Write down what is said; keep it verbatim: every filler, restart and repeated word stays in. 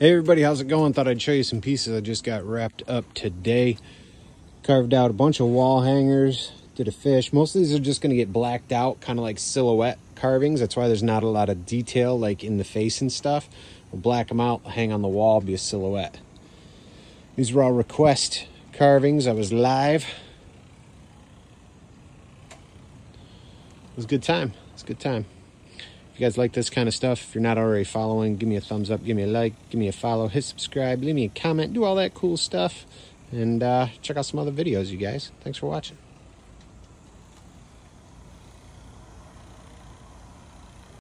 Hey everybody, how's it going? Thought I'd show you some pieces I just got wrapped up today. Carved out a bunch of wall hangers, did a fish. Most of these are just going to get blacked out, kind of like silhouette carvings. That's why there's not a lot of detail like in the face and stuff. We'll black them out, hang on the wall, be a silhouette. These were all request carvings. I was live. It was a good time. It's a good time. If you guys like this kind of stuff, if you're not already following, give me a thumbs up, give me a like, give me a follow, hit subscribe, leave me a comment, do all that cool stuff, and uh, check out some other videos, you guys. Thanks for watching.